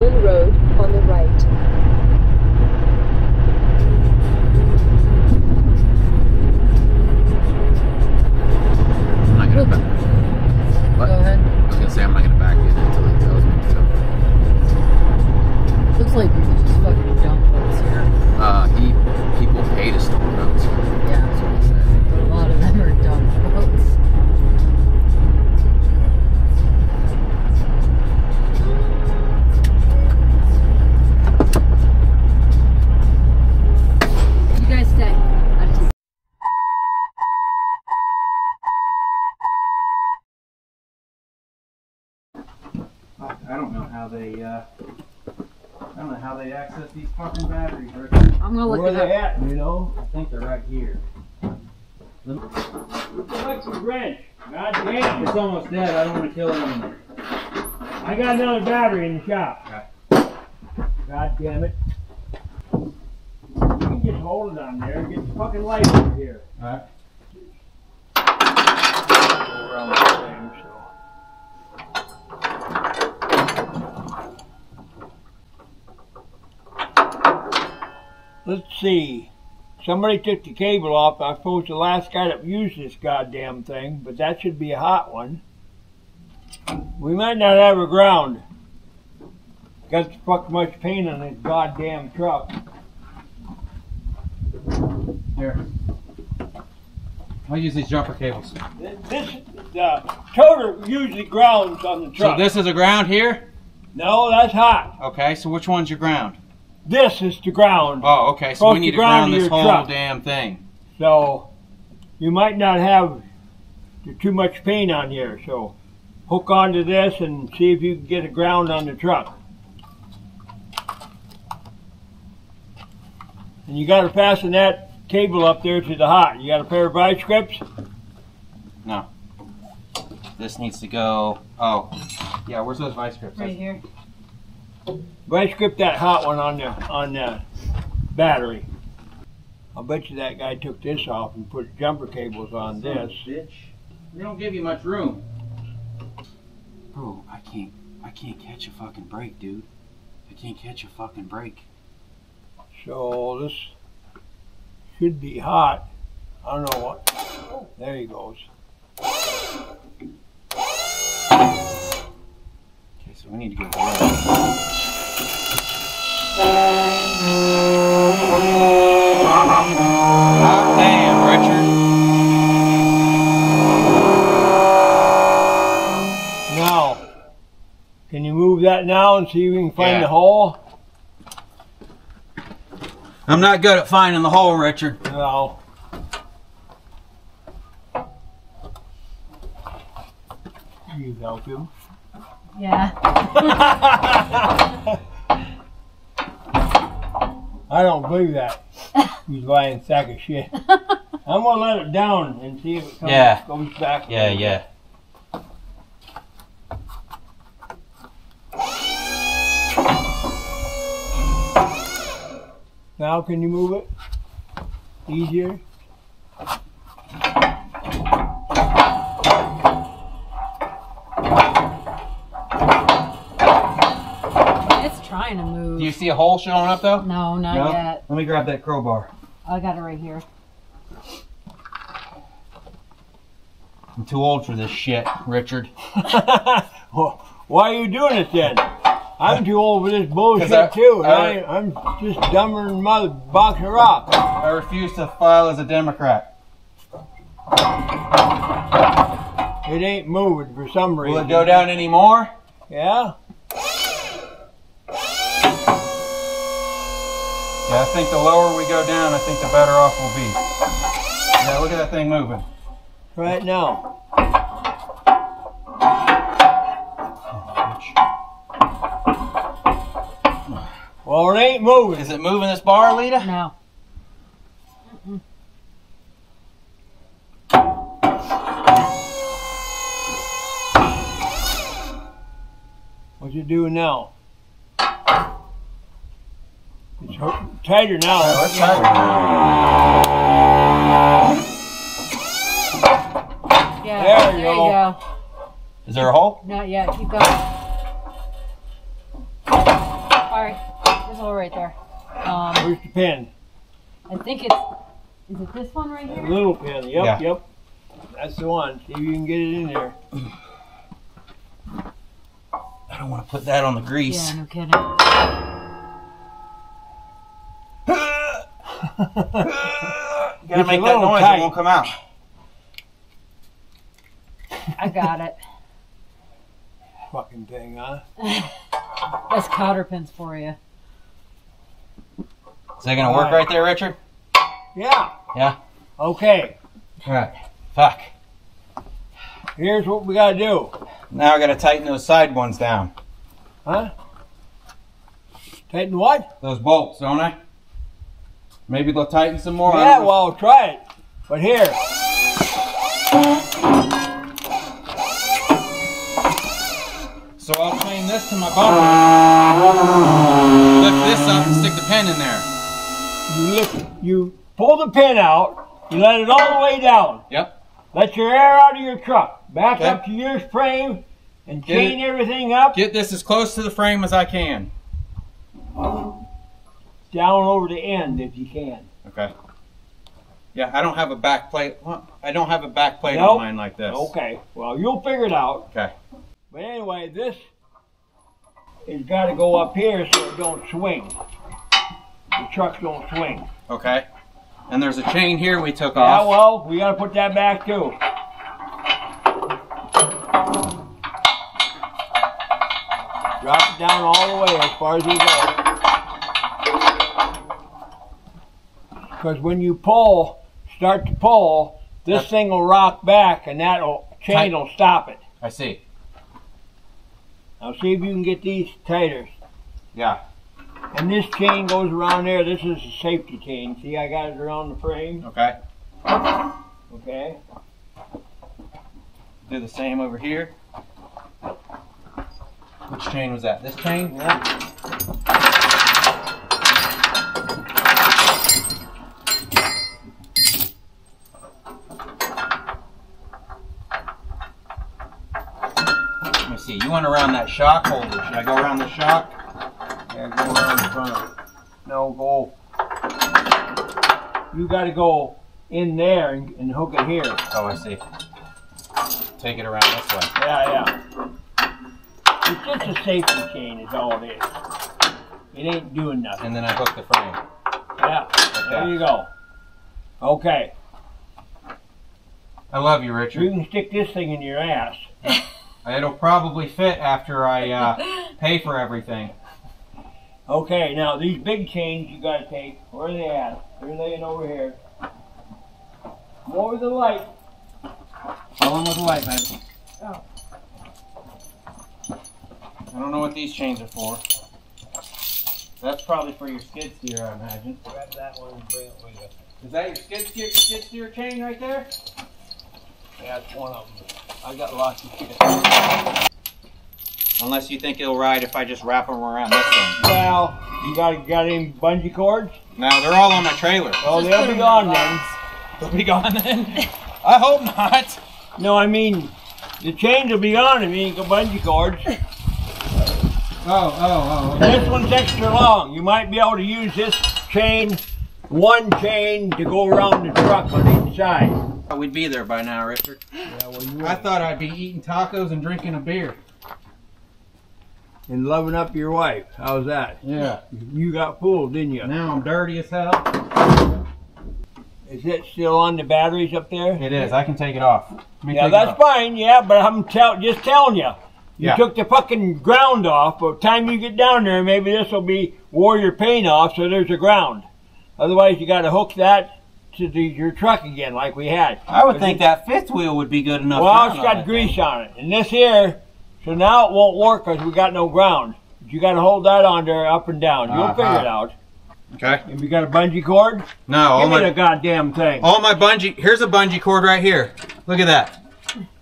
Road on the right. I don't know how they access these fucking batteries, Richard. I'm gonna look it up. Where are they at, you know? I think they're right here. What's the wrench? God damn. It's almost dead. I don't want to kill it anymore. I got another battery in the shop. Right. God damn it. You can get hold of it on there and get the fucking light over here. Alright. Let's see, somebody took the cable off. I suppose the last guy that used this goddamn thing, but that should be a hot one. We might not have a ground. Got the fuck much paint on this goddamn truck. Here. I use these jumper cables. This the toter usually grounds on the truck. So this is a ground here? No, that's hot. Okay, so which one's your ground? This is to ground. Oh, okay. So we need to ground this whole damn thing. So you might not have too much paint on here. So hook onto this and see if you can get a ground on the truck. And you got to fasten that cable up there to the hot. You got a pair of vice grips? No. This needs to go. Oh, yeah. Where's those vice grips? Right here. Right, grip that hot one on the battery. I'll bet you that guy took this off and put jumper cables on this. Bitch. They don't give you much room. Bro, I can't catch a fucking break, dude. I can't catch a fucking break. So this should be hot. I don't know what. There he goes. Okay, so we need to go around. Oh, damn, Richard. Now, can you move that now and see if you can find the hole? I'm not good at finding the hole, Richard. No. You help him? Yeah. I don't believe that. He's lying sack of shit. I'm gonna let it down and see if it comes goes back. Yeah, yeah. Now can you move it? Easier. To move. Do you see a hole showing up though? No, not yet. Let me grab that crowbar. I got it right here. I'm too old for this shit, Richard. Why are you doing it then? I'm too old for this bullshit too. I'm just dumber than mother boxer rock. I refuse to file as a Democrat. It ain't moving for some reason. Will it go down anymore? Yeah. Yeah, I think the lower we go down, I think the better off we'll be. Yeah, look at that thing moving. Right now. Well, it ain't moving. Is it moving this bar, Lita? No. What you doing now? It's tighter now. Oh, it's tighter now. Yeah, there you go. Is there a hole? Not yet. Keep going. hole right there. Where's the pin? I think it's, is it this one right here? A little pin, yep, yeah. Yep. That's the one. See if you can get it in there. I don't want to put that on the grease. Yeah, no kidding. You gotta make that noise, it won't come out. I got it. Fucking thing, huh? That's cotter pins for you. Is that gonna work right there, Richard? Yeah. Yeah? Okay. Alright. Fuck. Here's what we gotta do. Now I gotta tighten those side ones down. Huh? Tighten what? Those bolts, don't I? Maybe they'll tighten some more. Yeah, well, I'll try it. But here. So I'll clean this to my bumper. Lift this up and stick the pin in there. You lift, you pull the pin out, you let it all the way down. Yep. Let your air out of your truck. Back up to your frame and chain everything up. Get this as close to the frame as I can. Down over the end if you can. Okay. Yeah, I don't have a back plate. I don't have a back plate on mine like this. Okay. Well, you'll figure it out. Okay. But anyway, this has got to go up here so it don't swing. The trucks don't swing. Okay. And there's a chain here we took off. Yeah, well, we got to put that back too. Drop it down all the way as far as we go. Because when you pull, start to pull, this thing will rock back and that chain will stop it. I see. Now see if you can get these tighter. Yeah. And this chain goes around there. This is a safety chain. See, I got it around the frame. Okay. Okay. Do the same over here. Which chain was that? This chain? Yeah. You went around that shock holder. Should I go around the shock? Yeah, go around the front of it. No, go. You got to go in there and hook it here. Oh, I see. Take it around this way. Yeah, yeah. It's just a safety chain is all it is. It ain't doing nothing. And then I hook the frame. Yeah, like there you go. Okay. I love you, Richard. You can stick this thing in your ass. It'll probably fit after I pay for everything. Okay, now these big chains you gotta take. Where are they at? They're laying over here. Over the light. Follow them with the light, baby. Oh. I don't know what these chains are for. That's probably for your skid steer, I imagine. Grab that one and bring it with you. Is that your skid steer chain right there? Yeah, that's one of them. I got lots of shit. Unless you think it'll ride if I just wrap them around this thing. Well, you got any bungee cords? No, they're all on my trailer. Oh, they'll be gone then. They'll be gone then? I hope not. No, I mean, the chains will be on if you ain't got bungee cords. Oh. This one's extra long. You might be able to use this chain, one chain, to go around the truck on each side. We'd be there by now, Richard. Yeah, well, you I thought I'd be eating tacos and drinking a beer. And loving up your wife. How's that? Yeah. You got fooled, didn't you? Now I'm dirty as hell. Is it still on the batteries up there? It is. I can take it off. Yeah, that's fine. Yeah, but I'm just telling you. You took the fucking ground off. By the time you get down there, maybe this will be wore your paint off so there's a ground. Otherwise, you got to hook that to your truck again like we had. I would think that fifth wheel would be good enough. Well, it's got grease on it. And this here, so now it won't work because we got no ground. But you got to hold that on there up and down. You'll figure it out. Okay. Have you got a bungee cord? No. Give me the goddamn thing. All my bungee, here's a bungee cord right here. Look at that.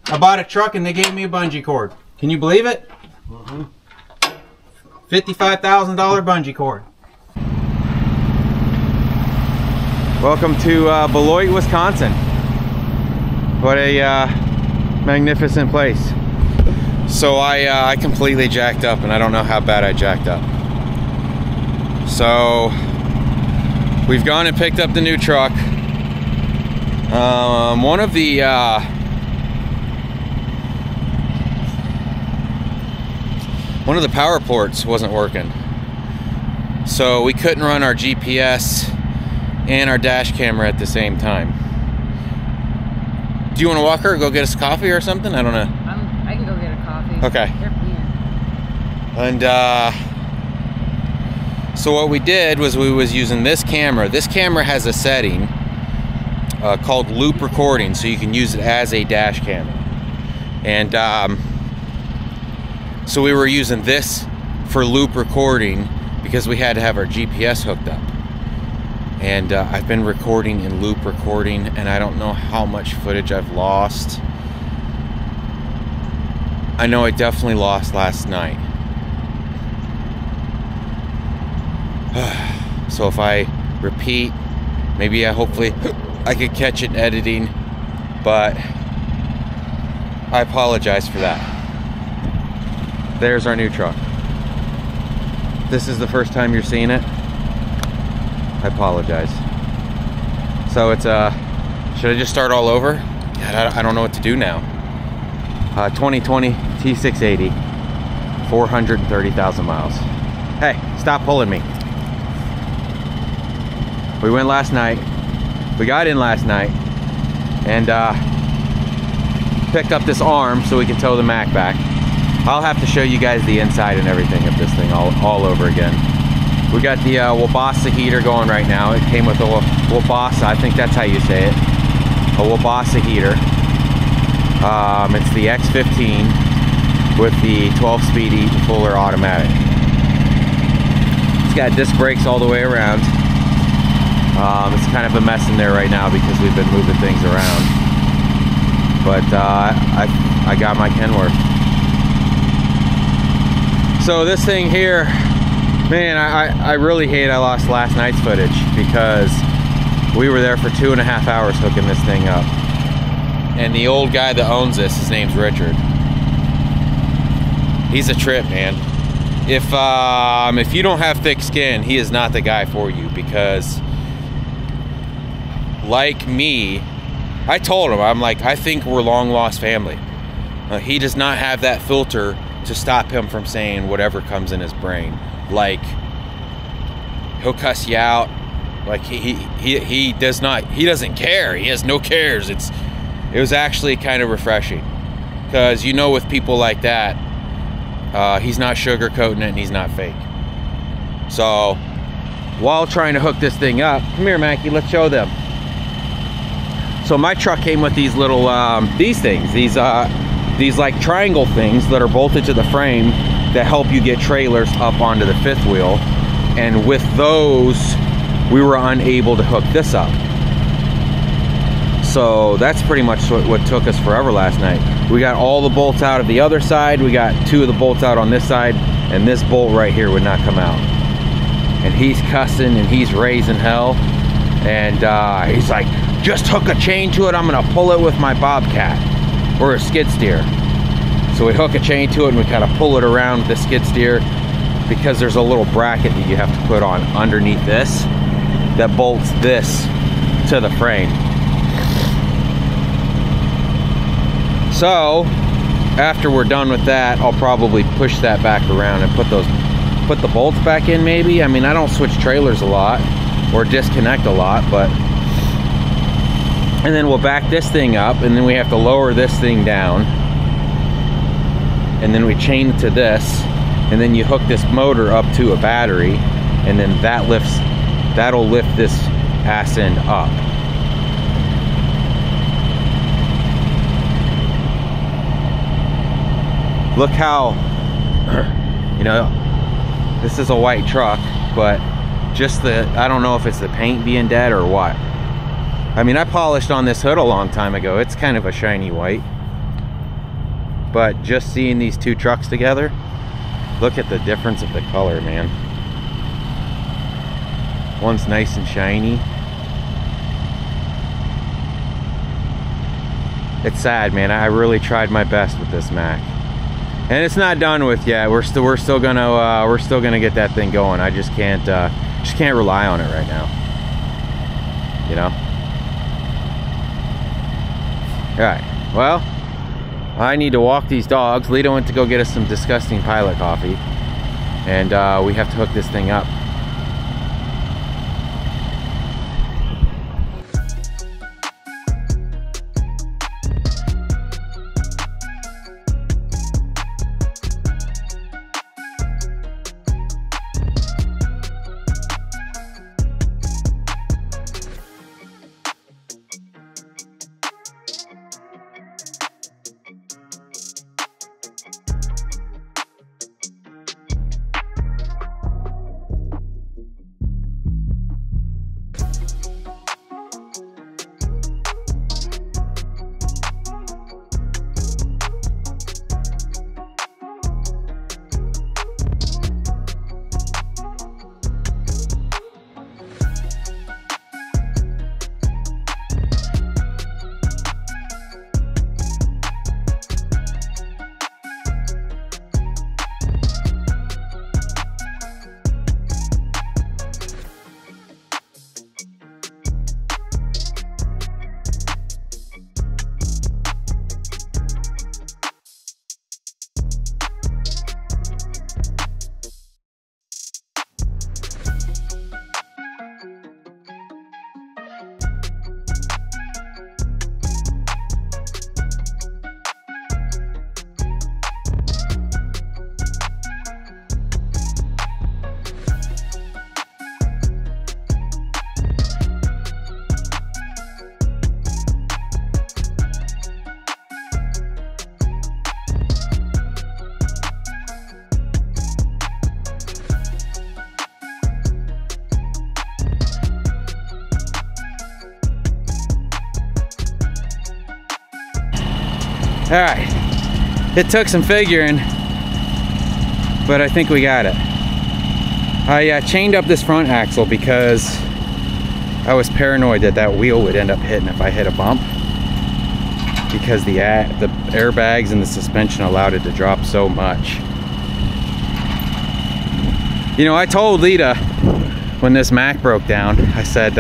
I bought a truck and they gave me a bungee cord. Can you believe it? Mm-hmm. $55,000 bungee cord. Welcome to Beloit, Wisconsin. What a magnificent place. So I completely jacked up, and I don't know how bad I jacked up. So we've gone and picked up the new truck. One of the power ports wasn't working, so we couldn't run our GPS and our dash camera at the same time. Do you want to walk her or go get us coffee or something? I don't know. I can go get a coffee. Okay. And so what we did was we was using this camera. This camera has a setting called loop recording, so you can use it as a dash camera. And so we were using this for loop recording because we had to have our GPS hooked up. And I've been recording and loop recording, and I don't know how much footage I've lost. I know I definitely lost last night. So if I repeat, maybe hopefully I could catch it in editing, but I apologize for that. There's our new truck. This is the first time you're seeing it. I apologize. So it's should I just start all over? I don't know what to do now. 2020 T680, 430,000 miles. Hey, stop pulling me. We went last night. We got in last night and picked up this arm so we could tow the Mack back. I'll have to show you guys the inside and everything of this thing all over again. We got the Wabasa heater going right now. It came with a Wabasa, I think that's how you say it. A Wabasa heater. It's the X15 with the 12-speed Eaton Fuller automatic. It's got disc brakes all the way around. It's kind of a mess in there right now because we've been moving things around. But I got my Kenworth. So this thing here, man, I really hate I lost last night's footage because we were there for 2.5 hours hooking this thing up. And the old guy that owns this, his name's Richard. He's a trip, man. If you don't have thick skin, he is not the guy for you because, like me, I told him, I'm like, I think we're long lost family. He does not have that filter to stop him from saying whatever comes in his brain. Like, he'll cuss you out. Like he does not, he doesn't care. He has no cares. It was actually kind of refreshing because, you know, with people like that, he's not sugarcoating it and he's not fake. So while trying to hook this thing up, come here, Mackie, let's show them. So my truck came with these little these like triangle things that are bolted to the frame that help you get trailers up onto the fifth wheel. And with those, we were unable to hook this up. So that's pretty much what took us forever last night. We got all the bolts out of the other side. We got 2 of the bolts out on this side, and this bolt right here would not come out. And he's cussing and he's raising hell. And he's like, just hook a chain to it. I'm gonna pull it with my Bobcat. Or a skid steer. So we hook a chain to it and we kind of pull it around with the skid steer because there's a little bracket that you have to put on underneath this that bolts this to the frame. So after we're done with that, I'll probably push that back around and put the bolts back in maybe. I mean, I don't switch trailers a lot or disconnect a lot, but and then we'll back this thing up, and then we have to lower this thing down, and then we chain it to this, and then you hook this motor up to a battery, and then that lifts, that'll lift this ass end up. Look how, you know, this is a white truck, but just the, I don't know if it's the paint being dead or what. I mean, I polished on this hood a long time ago. It's kind of a shiny white. But just seeing these 2 trucks together, look at the difference of the color, man. One's nice and shiny. It's sad, man. I really tried my best with this Mack. And it's not done with yet. We're still gonna get that thing going. I just can't rely on it right now, you know. All right, well, I need to walk these dogs. Lita went to go get us some disgusting Pilot coffee, and we have to hook this thing up. All right, it took some figuring, but I think we got it. I chained up this front axle because I was paranoid that that wheel would end up hitting if I hit a bump, because the airbags and the suspension allowed it to drop so much. You know, I told Lita when this Mack broke down, I said,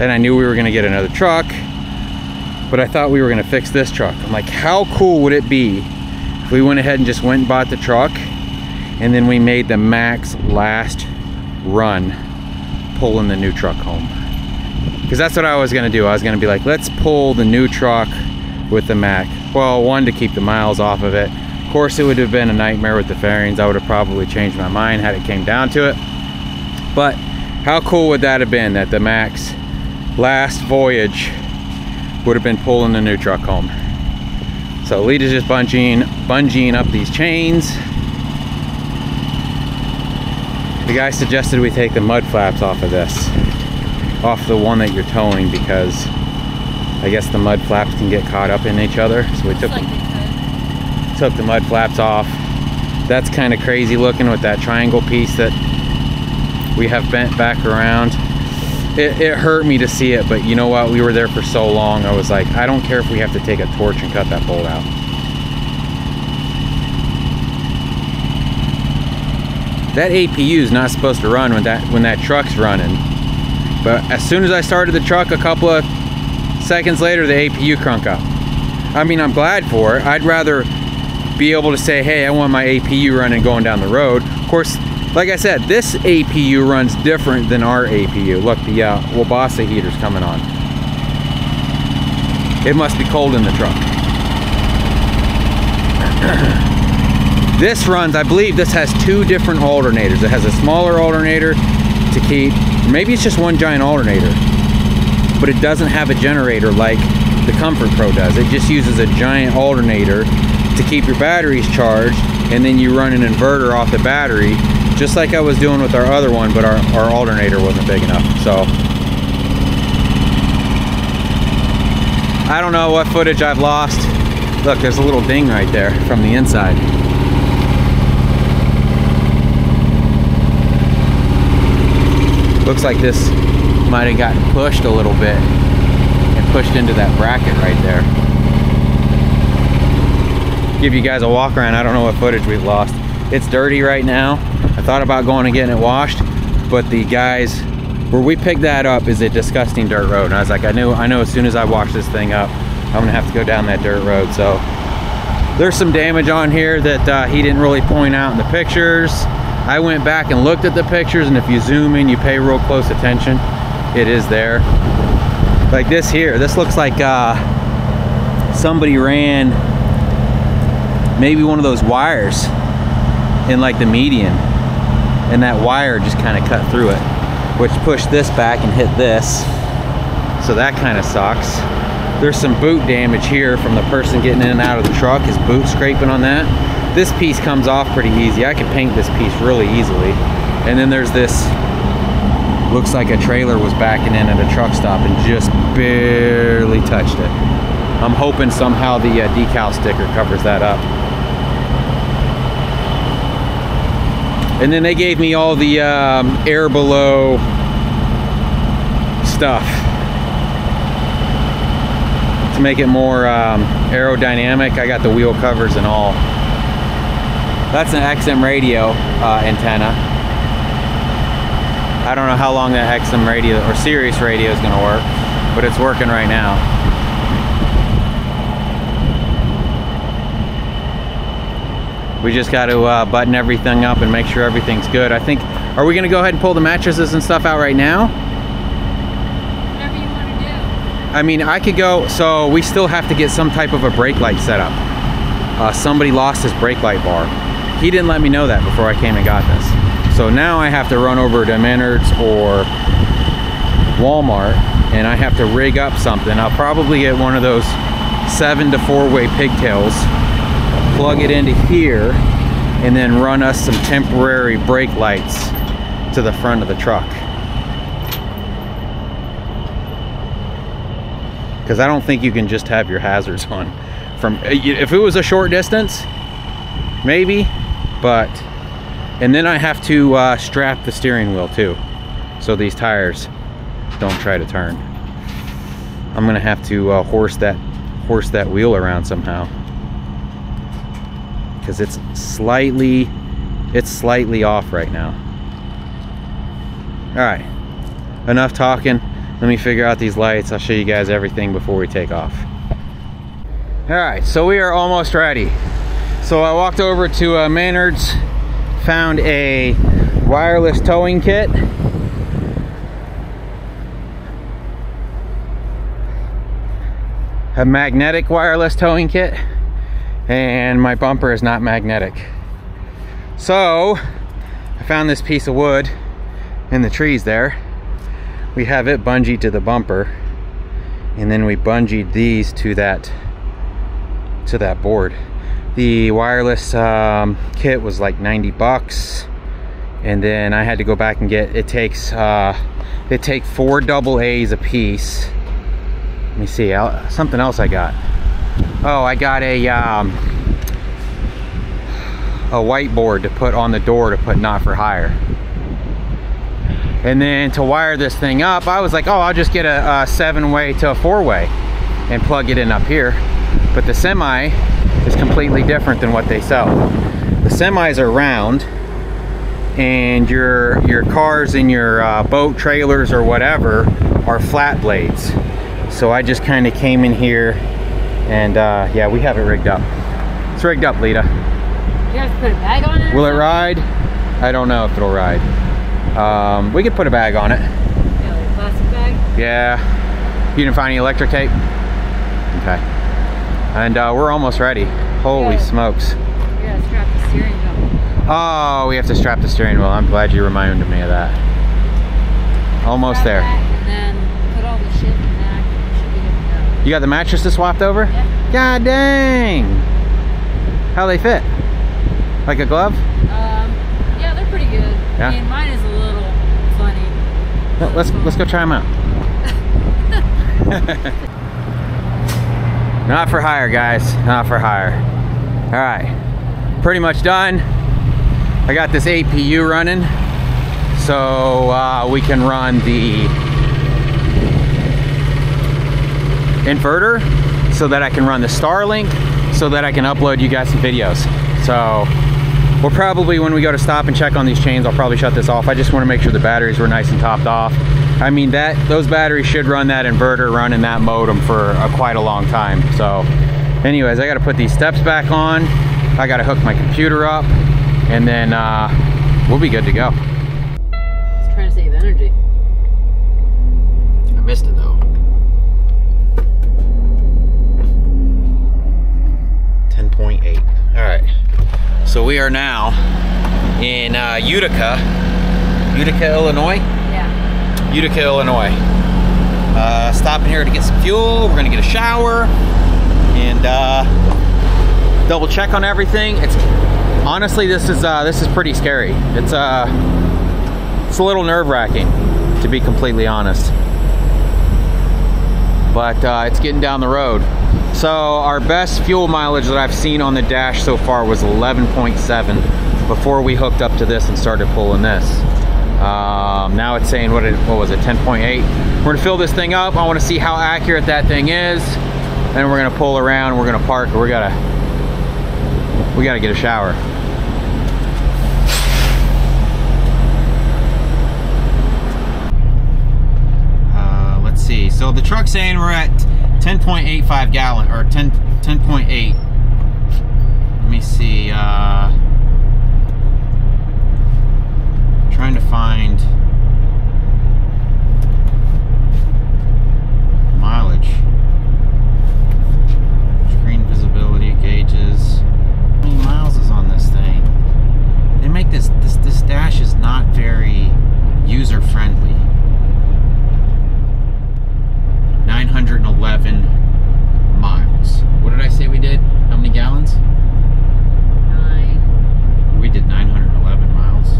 and I knew we were gonna get another truck, but I thought we were gonna fix this truck. I'm like, how cool would it be if we went ahead and just went and bought the truck, and then we made the Mack's last run pulling the new truck home? Because that's what I was gonna do. I was gonna be like, let's pull the new truck with the Mack. Well, one, to keep the miles off of it. Of course, it would have been a nightmare with the fairings. I would have probably changed my mind had it came down to it. But how cool would that have been, that the Mack's last voyage would have been pulling the new truck home? So Lita's just bungeeing up these chains. The guy suggested we take the mud flaps off of this, off the one that you're towing, because I guess the mud flaps can get caught up in each other. So we took the mud flaps off. That's kind of crazy looking with that triangle piece that we have bent back around. It hurt me to see it, but you know what? We were there for so long. I was like, I don't care if we have to take a torch and cut that bolt out. That APU is not supposed to run when that truck's running. But as soon as I started the truck, a couple of seconds later, the APU crunk up. I mean, I'm glad for it. I'd rather be able to say, hey, I want my APU running going down the road. Of course, like I said, this APU runs different than our APU. Look, the Wabasa heater's coming on. It must be cold in the truck. This runs, I believe this has two different alternators. It has a smaller alternator to keep, maybe it's just one giant alternator, but it doesn't have a generator like the Comfort Pro does. It just uses a giant alternator to keep your batteries charged, and then you run an inverter off the battery, just like I was doing with our other one, but our alternator wasn't big enough. So I don't know what footage I've lost. Look, there's a little ding right there from the inside. Looks like this might have gotten pushed a little bit and pushed into that bracket right there. give you guys a walk around. I don't know what footage we've lost. It's dirty right now. I thought about going and getting it washed, but the guys, where we picked that up is a disgusting dirt road. And I was like, I know as soon as I wash this thing up, I'm gonna have to go down that dirt road. So there's some damage on here that he didn't really point out in the pictures. I went back and looked at the pictures, and if you zoom in, you pay real close attention, it is there. Like this here, this looks like somebody ran maybe one of those wires in like the median, and that wire just kind of cut through it, which pushed this back and hit this. So that kind of sucks. There's some boot damage here from the person getting in and out of the truck, his boot scraping on that. This piece comes off pretty easy. I could paint this piece really easily. And then there's this, looks like a trailer was backing in at a truck stop and just barely touched it. I'm hoping somehow the decal sticker covers that up. And then they gave me all the air below stuff to make it more aerodynamic. I got the wheel covers and all. That's an XM radio antenna. I don't know how long that XM radio or Sirius radio is gonna work, but it's working right now. We just got to button everything up and make sure everything's good. I think, are we gonna go ahead and pull the mattresses and stuff out right now? Whatever you wanna do. I mean, I could go, so we still have to get some type of a brake light set up. Somebody lost his brake light bar. He didn't let me know that before I came and got this. So now I have to run over to Menards or Walmart, and I have to rig up something. I'll probably get one of those 7-to-4-way pigtails, plug it into here, and then run us some temporary brake lights to the front of the truck. Because I don't think you can just have your hazards on. From, if it was a short distance, maybe, but, and then I have to strap the steering wheel too, so these tires don't try to turn. I'm gonna have to horse that wheel around somehow, because it's slightly off right now. All right, enough talking. Let me figure out these lights. I'll show you guys everything before we take off. All right, so we are almost ready. So I walked over to Menards, found a wireless towing kit. A magnetic wireless towing kit. And my bumper is not magnetic. So I found this piece of wood in the trees there. We have it bungeed to the bumper. And then we bungeed these to that board. The wireless kit was like 90 bucks, and then I had to go back and get, they take 4 AA's a piece. Let me see, something else I got. Oh, I got a whiteboard to put on the door to put not for hire. And then to wire this thing up, I was like, oh, I'll just get a 7-way to a 4-way and plug it in up here. But the semi is completely different than what they sell. The semis are round, and your cars and your boat trailers or whatever are flat blades. So I just kind of came in here, and yeah, we have it rigged up. It's rigged up, Lita. You have to put a bag on it? Will it ride? I don't know if it'll ride. We could put a bag on it. Yeah, plastic bag? Yeah. You didn't find any electric tape? Okay. And we're almost ready. Holy smokes. We gotta strap the steering wheel. Oh, we have to strap the steering wheel. I'm glad you reminded me of that. Almost there. And then put all the shit in that. Should be good to go. You got the mattresses swapped over? Yeah. God dang. How they fit? Like a glove? Yeah, they're pretty good. Yeah? I mean, mine is a little funny. No, let's go try them out. Not for hire, guys, not for hire. All right, pretty much done. I got this APU running, so we can run the inverter so that I can run the Starlink, so that I can upload you guys some videos. So we'll probably, when we go to stop and check on these chains, I'll probably shut this off. I just want to make sure the batteries were nice and topped off. I mean, those batteries should run that inverter, running that modem for quite a long time. So anyways, I got to put these steps back on. I got to hook my computer up, and then we'll be good to go. It's trying to save energy. I missed it though. 10.8. All right. So we are now in Utica, Illinois. Yeah. Utica, Illinois. Stopping here to get some fuel. We're gonna get a shower and double check on everything. It's honestly, this is pretty scary. It's a little nerve-wracking, to be completely honest. But it's getting down the road. So our best fuel mileage that I've seen on the dash so far was 11.7 before we hooked up to this and started pulling this. Now it's saying, what was it, 10.8? We're gonna fill this thing up. I wanna see how accurate that thing is. Then we're gonna pull around, we're gonna park, we gotta get a shower. Let's see, so the truck's saying we're at 10.85 gallon, or 10.8. Let me see, trying to find mileage. Screen visibility, gauges. How many miles is on this thing? They make this dash is not very user friendly. 911 miles. What did I say we did? How many gallons? 9. We did 911 miles.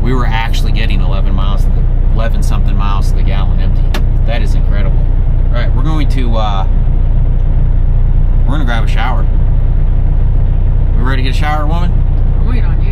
We were actually getting 11 something miles to the gallon empty. That is incredible. All right, we're gonna grab a shower. We ready to get a shower, woman? I'm waiting on you.